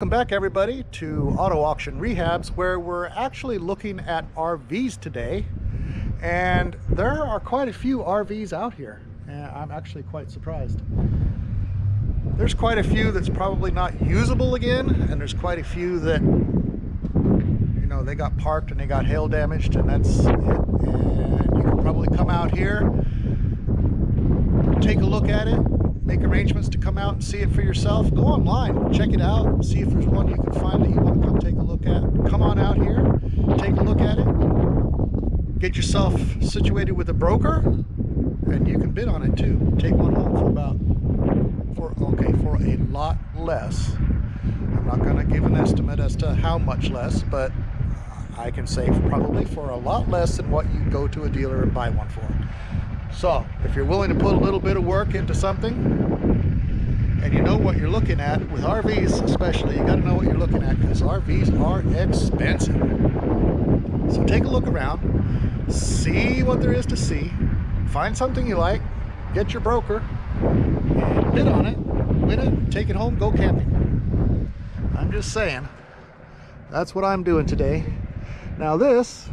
Welcome back, everybody, to Auto Auction Rehabs, where we're actually looking at RVs today, and there are quite a few RVs out here, and I'm actually quite surprised. There's quite a few that's probably not usable again, and there's quite a few that, you know, they got parked and they got hail damaged, and that's it. And you can probably come out here, take a look at it, make arrangements to come out and see it for yourself. Go online, check it out, see if there's one you can find that you want to come take a look at. Come on out here, take a look at it, get yourself situated with a broker, and you can bid on it too. Take one home for a lot less. I'm not going to give an estimate as to how much less, but I can say probably for a lot less than what you go to a dealer and buy one for. So, if you're willing to put a little bit of work into something, and you know what you're looking at, with RVs especially, you got to know what you're looking at, because RVs are expensive. So take a look around, see what there is to see, find something you like, get your broker, and bid on it, win it, take it home, go camping. I'm just saying, that's what I'm doing today. Now this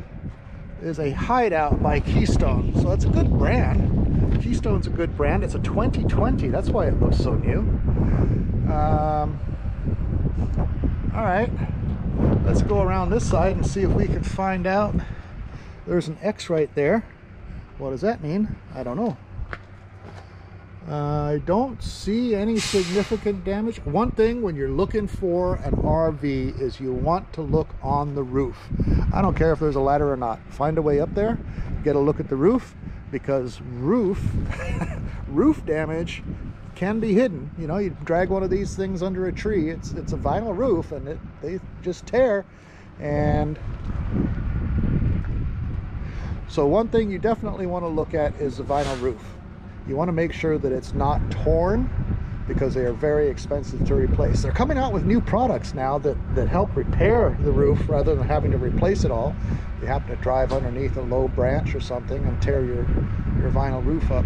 is a Hideout by Keystone. So it's a good brand. Keystone's a good brand. It's a 2020. That's why it looks so new. All right, let's go around this side and see if we can find out. There's an X right there. What does that mean? I don't know. I don't see any significant damage. One thing when you're looking for an RV is you want to look on the roof. I don't care if there's a ladder or not. Find a way up there, get a look at the roof, because roof damage can be hidden. You know, you drag one of these things under a tree, it's a vinyl roof, and they just tear. And so one thing you definitely want to look at is the vinyl roof. You want to make sure that it's not torn, because they are very expensive to replace. They're coming out with new products now that help repair the roof rather than having to replace it all. You happen to drive underneath a low branch or something and tear your vinyl roof up.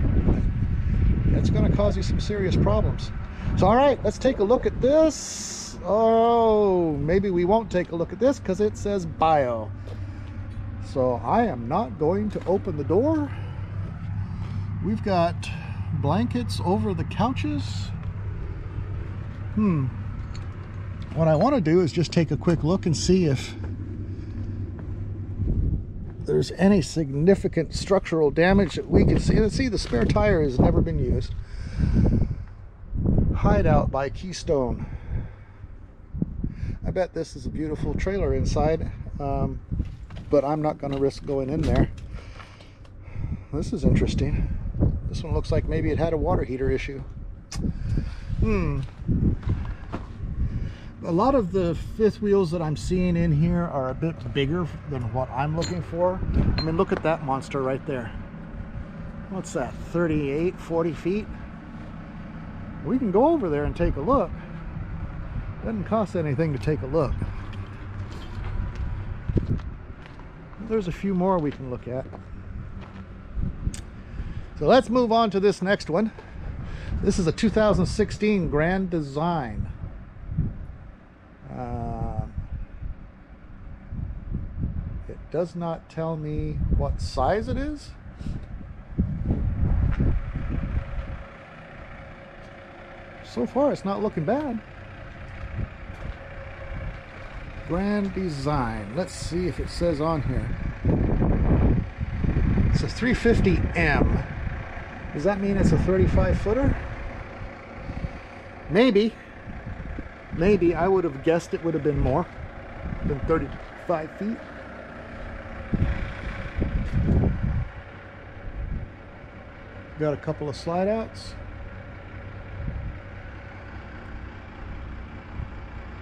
That's going to cause you some serious problems. So all right, let's take a look at this. Oh, maybe we won't take a look at this because it says bio. So I am not going to open the door. We've got blankets over the couches. What I want to do is just take a quick look and see if there's any significant structural damage that we can see. Let's see, the spare tire has never been used. Hideout by Keystone. I bet this is a beautiful trailer inside, but I'm not going to risk going in there. This is interesting. This one looks like maybe it had a water heater issue. A lot of the fifth wheels that I'm seeing in here are a bit bigger than what I'm looking for. I mean, look at that monster right there. What's that, 38, 40 feet? We can go over there and take a look. Doesn't cost anything to take a look. There's a few more we can look at. So let's move on to this next one. This is a 2016 Grand Design. It does not tell me what size it is. So far, it's not looking bad. Grand Design. Let's see if it says on here. It's a 350M. Does that mean it's a 35-footer? Maybe. Maybe. I would have guessed it would have been more than 35 feet. Got a couple of slide outs.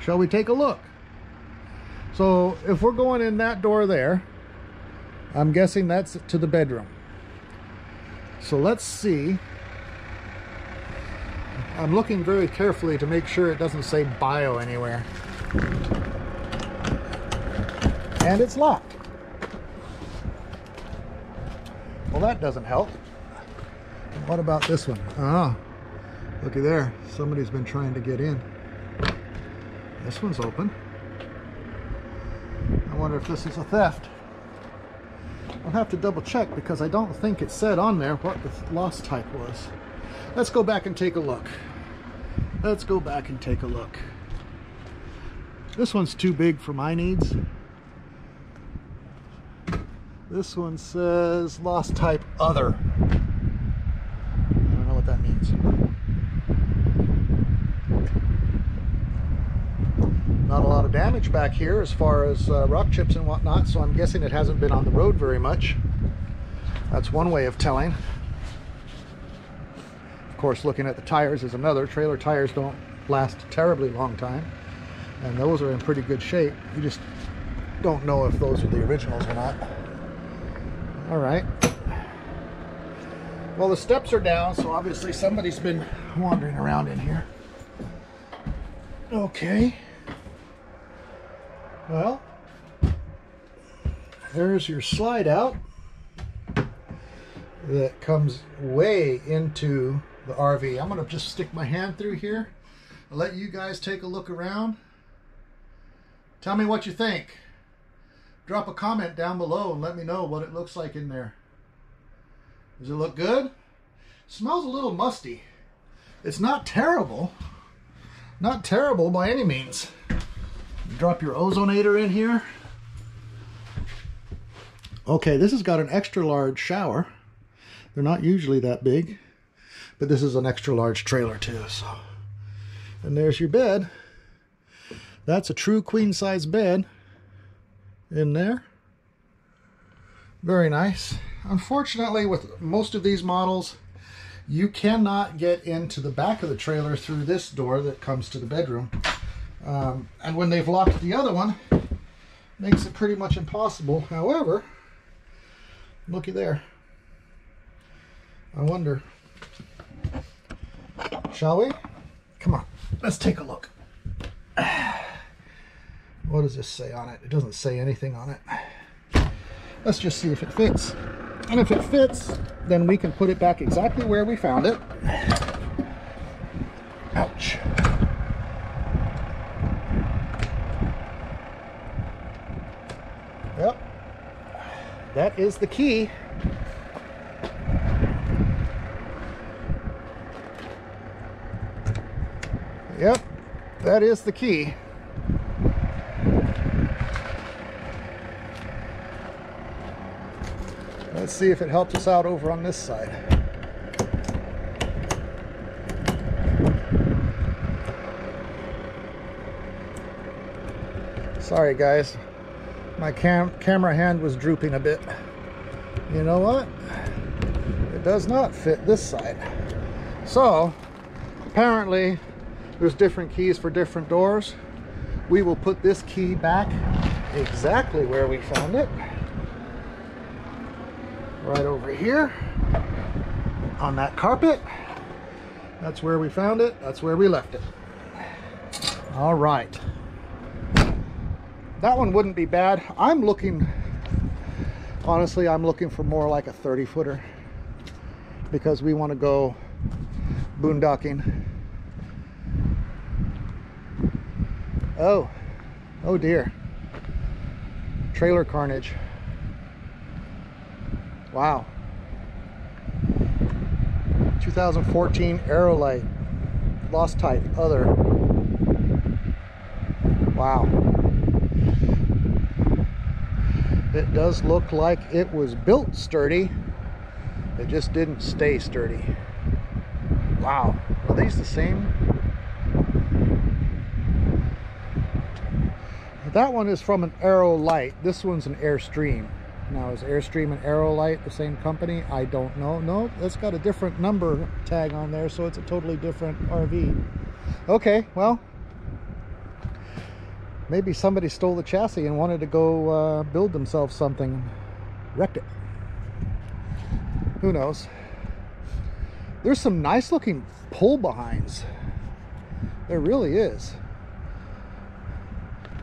Shall we take a look? So if we're going in that door there, I'm guessing that's to the bedroom. So let's see. I'm looking very carefully to make sure it doesn't say bio anywhere. And it's locked. Well, that doesn't help. What about this one? Ah, looky there. Somebody's been trying to get in. This one's open. I wonder if this is a theft. I'll have to double check because I don't think it said on there what the loss type was. Let's go back and take a look. Let's go back and take a look. This one's too big for my needs. This one says loss type other. I don't know what that means. Not a lot of damage back here as far as rock chips and whatnot, so I'm guessing it hasn't been on the road very much. That's one way of telling. Of course, looking at the tires is another. Trailer tires don't last a terribly long time. And those are in pretty good shape. You just don't know if those are the originals or not. All right. Well, the steps are down, so obviously somebody's been wandering around in here. Okay. Well, there's your slide out that comes way into the RV. I'm going to just stick my hand through here. I'll let you guys take a look around. Tell me what you think. Drop a comment down below and let me know what it looks like in there. Does it look good? Smells a little musty. It's not terrible. Not terrible by any means. Drop your ozonator in here. Okay, this has got an extra large shower. They're not usually that big, but this is an extra large trailer too. So, and there's your bed. That's a true queen size bed in there. Very nice. Unfortunately, with most of these models, you cannot get into the back of the trailer through this door that comes to the bedroom. And when they've locked the other one, makes it pretty much impossible. However, looky there. I wonder. Shall we? Come on, let's take a look. What does this say on it? It doesn't say anything on it. Let's just see if it fits. And if it fits, then we can put it back exactly where we found it. Ouch. Yep. That is the key. Yep. That is the key. Let's see if it helps us out over on this side. Sorry guys, my camera hand was drooping a bit. You know what? It does not fit this side. So, apparently there's different keys for different doors. We will put this key back exactly where we found it. Right over here on that carpet. That's where we found it. That's where we left it. All right. That one wouldn't be bad. I'm looking, honestly, I'm looking for more like a 30-footer because we want to go boondocking. Oh, oh dear. Trailer carnage. Wow. 2014 Aerolite. Lost type, other. Wow. It does look like it was built sturdy. It just didn't stay sturdy. Wow. Are these the same? That one is from an Aerolite. This one's an Airstream. Now, is Airstream and Aerolite the same company? I don't know. No, that's got a different number tag on there, so it's a totally different RV. Okay, well, maybe somebody stole the chassis and wanted to go build themselves something. Wrecked it. Who knows? There's some nice-looking pull-behinds. There really is.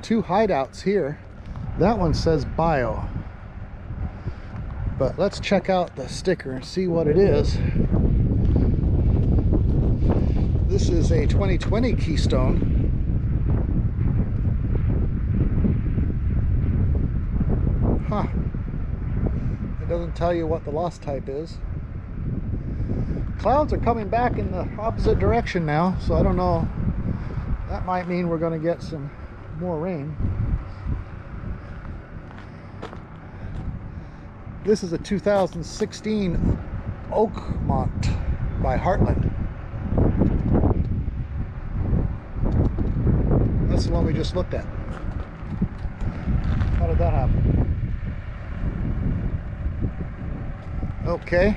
Two hideouts here. That one says bio. But let's check out the sticker and see what it is. This is a 2020 Keystone. doesn't tell you what the loss type is. Clouds are coming back in the opposite direction now, so I don't know. That might mean we're going to get some more rain. This is a 2016 Oakmont by Heartland. That's the one we just looked at. How did that happen? Okay.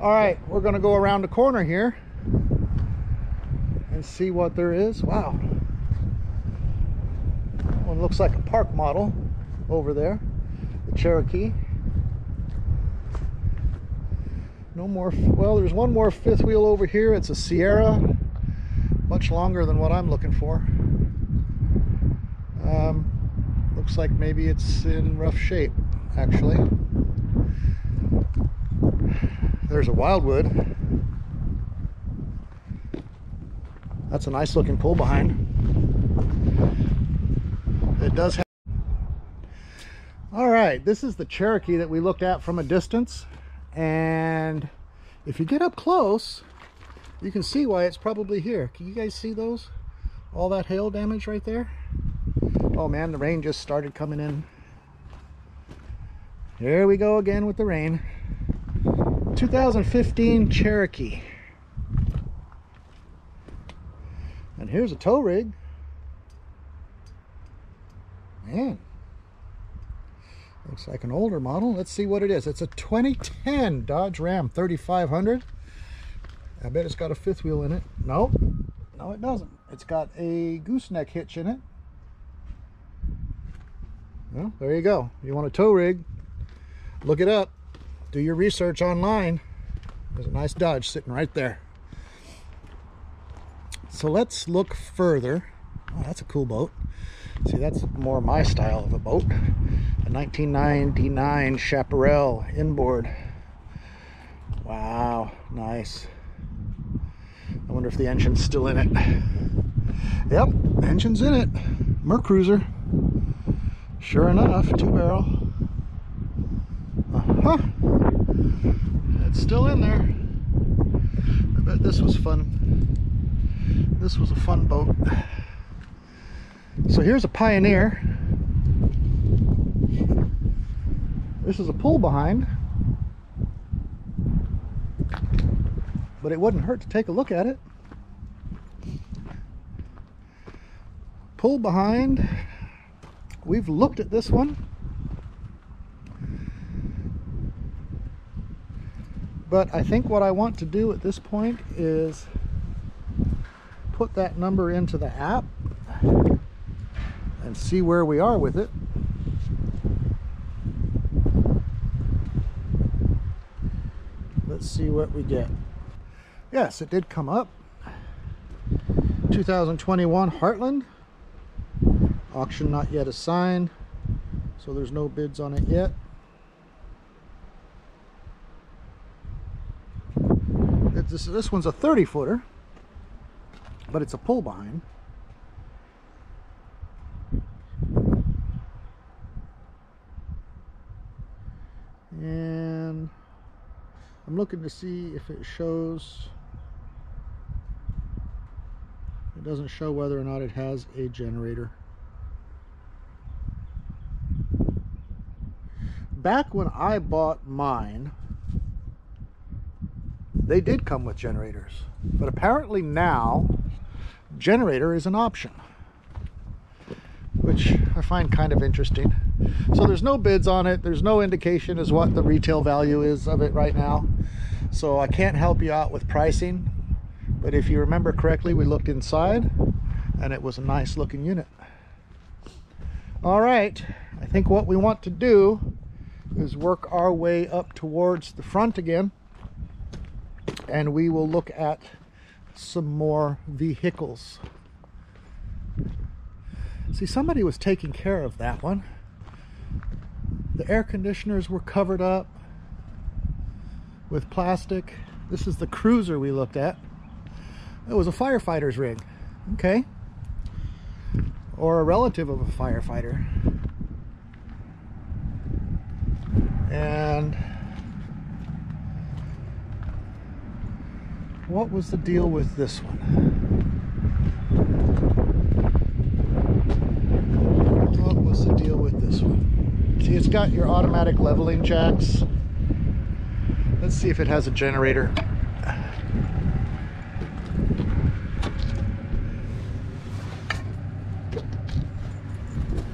Alright, we're going to go around the corner here and see what there is. Wow. One looks like a park model over there, the Cherokee. No more, well, there's one more fifth wheel over here. It's a Sierra, much longer than what I'm looking for. Looks like maybe it's in rough shape, actually. There's a Wildwood. That's a nice looking pull behind. It does have. All right, this is the Cherokee that we looked at from a distance, and if you get up close you can see why it's probably here. Can you guys see those, all that hail damage right there? Oh man, the rain just started coming in. Here we go again with the rain. 2015 Cherokee, and here's a tow rig. Man, looks like an older model. Let's see what it is. It's a 2010 Dodge Ram 3500. I bet it's got a fifth wheel in it. Nope. No, it doesn't. It's got a gooseneck hitch in it. Well, there you go. You want a tow rig? Look it up. Do your research online. There's a nice Dodge sitting right there. So let's look further. Oh, that's a cool boat. See, that's more my style of a boat. A 1999 Chaparral inboard. Wow, nice. I wonder if the engine's still in it. Yep, engine's in it. Mercruiser. Sure enough, 2-barrel. Uh-huh. It's still in there. I bet this was fun. This was a fun boat. So here's a Pioneer. This is a pull behind, but it wouldn't hurt to take a look at it. Pull behind. We've looked at this one, but I think what I want to do at this point is put that number into the app and see where we are with it. Let's see what we get. Yes, it did come up. 2021 Heartland. Auction not yet assigned, so there's no bids on it yet. This one's a 30-footer, but it's a pull behind. And I'm looking to see if it shows. It doesn't show whether or not it has a generator. Back when I bought mine, they did come with generators, but apparently now generator is an option, which I find kind of interesting. So there's no bids on it. There's no indication as what the retail value is of it right now. So I can't help you out with pricing. But if you remember correctly, we looked inside and it was a nice looking unit. All right, I think what we want to do is work our way up towards the front again. And we will look at some more vehicles. See, somebody was taking care of that one. The air conditioners were covered up with plastic. This is the cruiser we looked at. It was a firefighter's rig. Okay. Or a relative of a firefighter. And what was the deal with this one? What was the deal with this one? See, it's got your automatic leveling jacks. Let's see if it has a generator.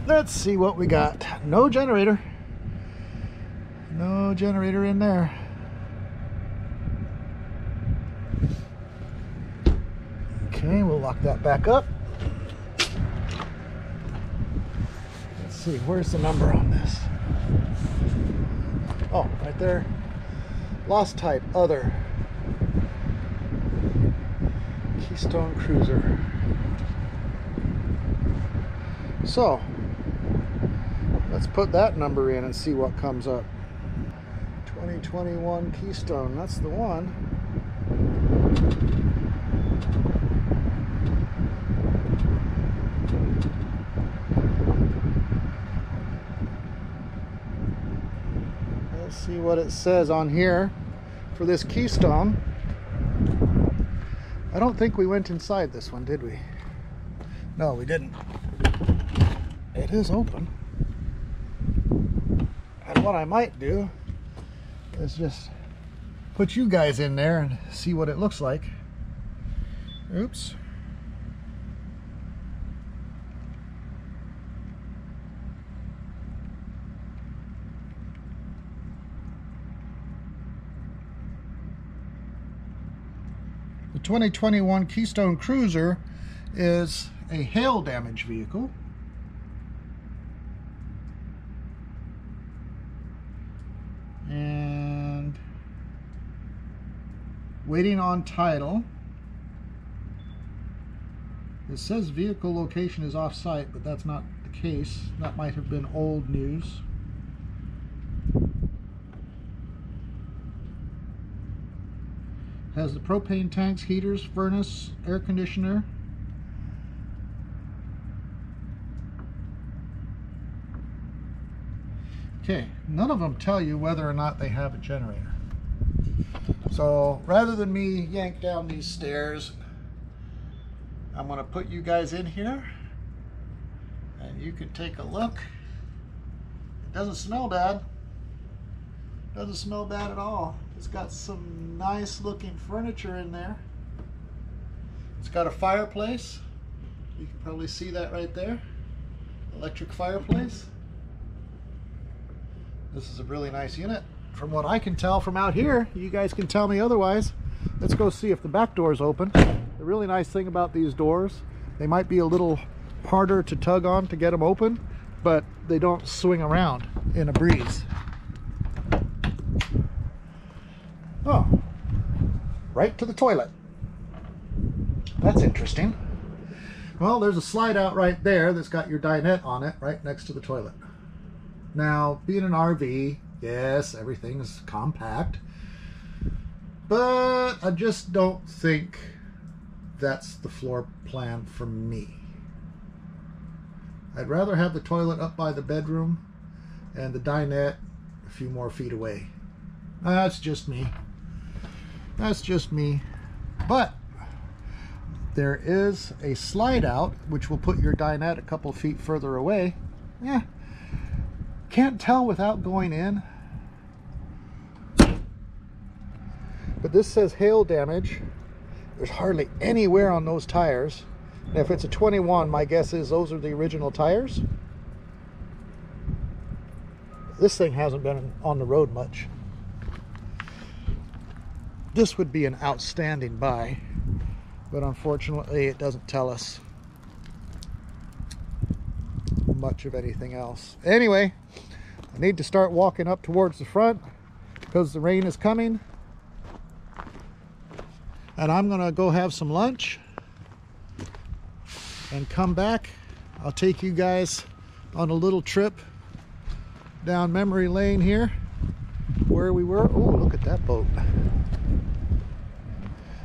Let's see what we got. No generator. No generator in there. Okay, we'll lock that back up. Let's see, where's the number on this? Oh, right there. Lost type, other. Keystone Cruiser. So, let's put that number in and see what comes up. 2021 Keystone, that's the one. Let's see what it says on here for this Keystone. I don't think we went inside this one, did we? No, we didn't. It is open. And what I might do is just put you guys in there and see what it looks like. Oops. The 2021 Keystone Cruiser is a hail damage vehicle. And waiting on title. It says vehicle location is off-site, but that's not the case. That might have been old news. Has the propane tanks, heaters, furnace, air conditioner. Okay, none of them tell you whether or not they have a generator. So rather than me yank down these stairs, I'm going to put you guys in here and you can take a look. It doesn't smell bad. It doesn't smell bad at all. It's got some nice looking furniture in there. It's got a fireplace. You can probably see that right there. Electric fireplace. This is a really nice unit. From what I can tell from out here, you guys can tell me otherwise. Let's go see if the back door's open. The really nice thing about these doors, they might be a little harder to tug on to get them open, but they don't swing around in a breeze. Oh, right to the toilet. That's interesting. Well, there's a slide out right there that's got your dinette on it right next to the toilet. Now, being an RV, yes, everything's compact, but I just don't think that's the floor plan for me. I'd rather have the toilet up by the bedroom and the dinette a few more feet away. That's just me. That's just me. But there is a slide out, which will put your dinette a couple feet further away. Yeah. Can't tell without going in, but this says hail damage. There's hardly any wear on those tires, and if it's a 21, my guess is those are the original tires. This thing hasn't been on the road much. This would be an outstanding buy, but unfortunately it doesn't tell us much of anything else. Anyway, I need to start walking up towards the front because the rain is coming, and I'm gonna go have some lunch and come back. I'll take you guys on a little trip down memory lane here where we were. Oh, look at that boat.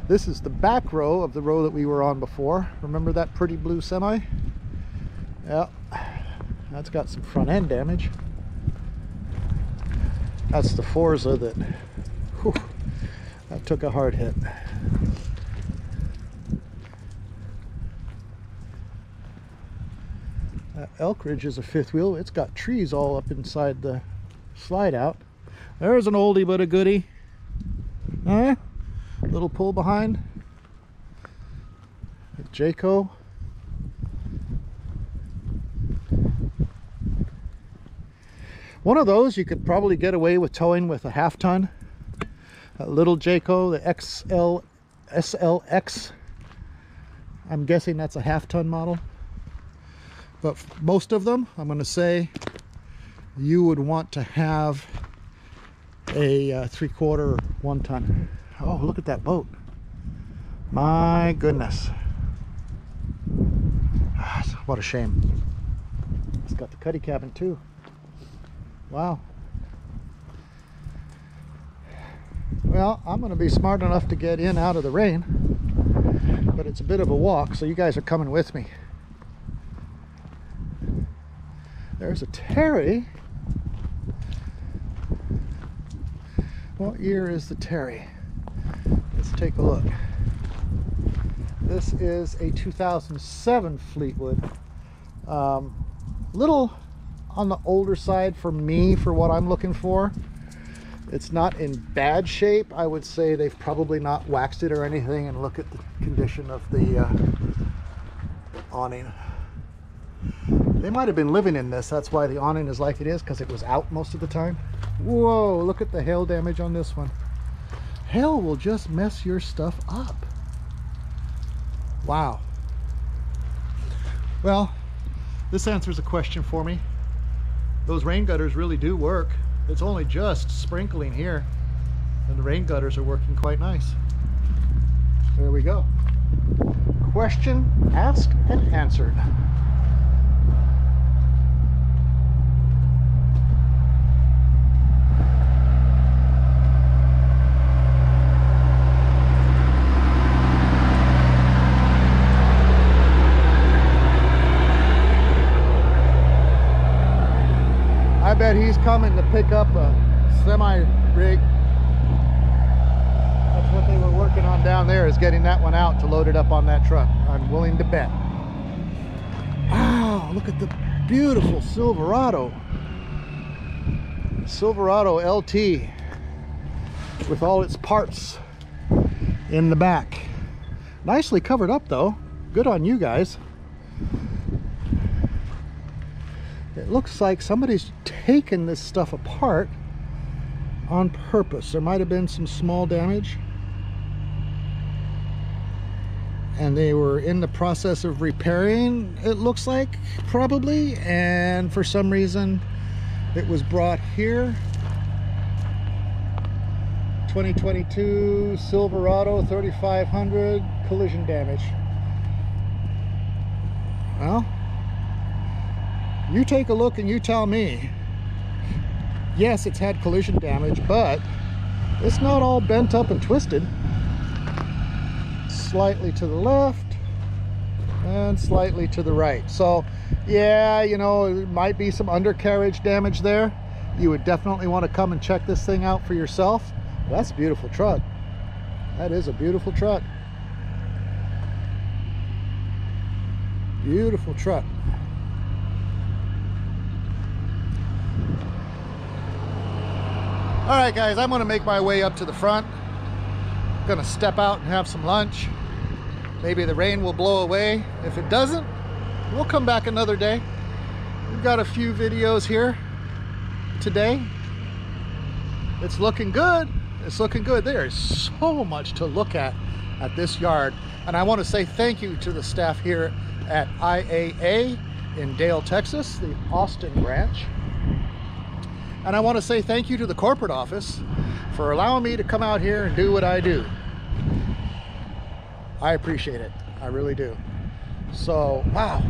This is the back row of the row that we were on before. Remember that pretty blue semi? Yeah. That's got some front end damage. That's the Forza that, whew, that took a hard hit. Elk Ridge is a fifth wheel. It's got trees all up inside the slide out. There's an oldie but a goodie. Eh? Little pull behind. Jayco. One of those you could probably get away with towing with a half ton. A little Jayco, the SLX. I'm guessing that's a half ton model. But most of them, I'm going to say, you would want to have a 3/4 or 1 ton. Oh, look at that boat. My goodness. What a shame. It's got the cuddy cabin too. Wow. Well, I'm going to be smart enough to get in out of the rain, but it's a bit of a walk, so you guys are coming with me. There's a Terry. What year is the Terry? Let's take a look. This is a 2007 Fleetwood. Little on the older side for me, for what I'm looking for. It's not in bad shape. I would say they've probably not waxed it or anything, and look at the condition of the awning. They might have been living in this. That's why the awning is like it is, because it was out most of the time. Whoa, look at the hail damage on this one. Hail will just mess your stuff up. Wow. Well, this answers a question for me. Those rain gutters really do work. It's only just sprinkling here, and the rain gutters are working quite nice. There we go. Question asked and answered. I bet he's coming to pick up a semi-rig. That's what they were working on down there, is getting that one out to load it up on that truck. I'm willing to bet. Wow, look at the beautiful Silverado. Silverado LT with all its parts in the back. Nicely covered up though. Good on you guys. It looks like somebody's taken this stuff apart on purpose. There might have been some small damage, and they were in the process of repairing, it looks like, probably, and for some reason it was brought here. 2022 Silverado 3500 collision damage. Well, you take a look and you tell me. Yes, it's had collision damage, but it's not all bent up and twisted. Slightly to the left and slightly to the right. So yeah, you know, there might be some undercarriage damage there. You would definitely want to come and check this thing out for yourself. That's a beautiful truck. That is a beautiful truck. Beautiful truck. All right, guys, I'm going to make my way up to the front. I'm going to step out and have some lunch. Maybe the rain will blow away. If it doesn't, we'll come back another day. We've got a few videos here today. It's looking good. It's looking good. There is so much to look at this yard. And I want to say thank you to the staff here at IAA in Dale, Texas, the Austin Ranch. And I want to say thank you to the corporate office for allowing me to come out here and do what I do. I appreciate it. I really do. So, wow.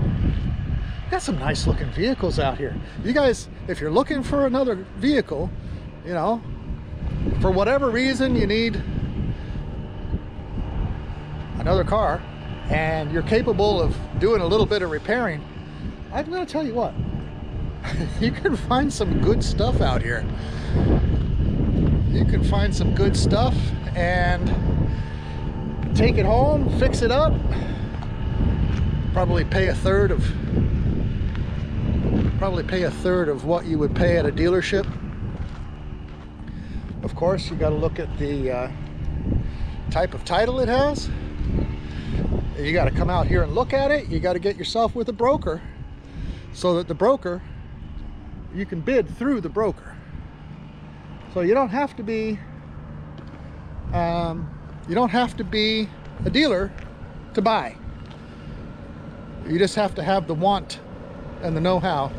Got some nice looking vehicles out here. You guys, if you're looking for another vehicle, you know, for whatever reason you need another car and you're capable of doing a little bit of repairing, I'm going to tell you what. You can find some good stuff out here. you can find some good stuff and take it home, fix it up, probably pay a third of what you would pay at a dealership. Of course, you got to look at the type of title it has. You got to come out here and look at it. You got to get yourself with a broker so that the broker, you can bid through the broker. So you don't have to be a dealer to buy. You just have to have the want and the know-how,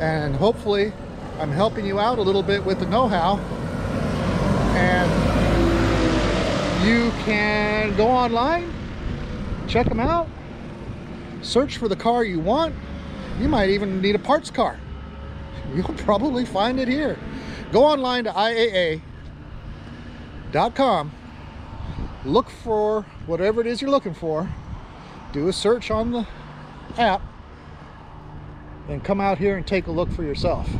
and hopefully I'm helping you out a little bit with the know-how, and you can go online, check them out, search for the car you want. You might even need a parts car. You'll probably find it here. Go online to IAA.com, look for whatever it is you're looking for, do a search on the app, and come out here and take a look for yourself.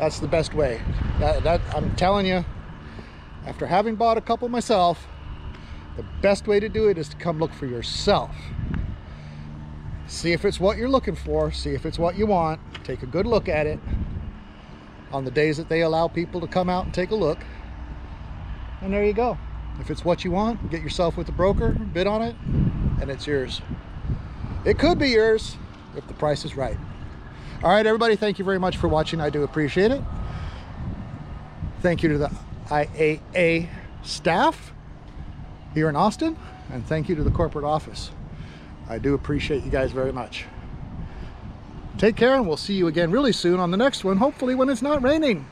That's the best way. That I'm telling you, after having bought a couple myself, the best way to do it is to come look for yourself. See if it's what you're looking for, see if it's what you want, take a good look at it on the days that they allow people to come out and take a look. And there you go. If it's what you want, get yourself with the broker, bid on it, and it's yours. It could be yours if the price is right. All right, everybody, thank you very much for watching. I do appreciate it. Thank you to the IAA staff here in Austin, and thank you to the corporate office. I do appreciate you guys very much. Take care, and we'll see you again really soon on the next one, hopefully when it's not raining.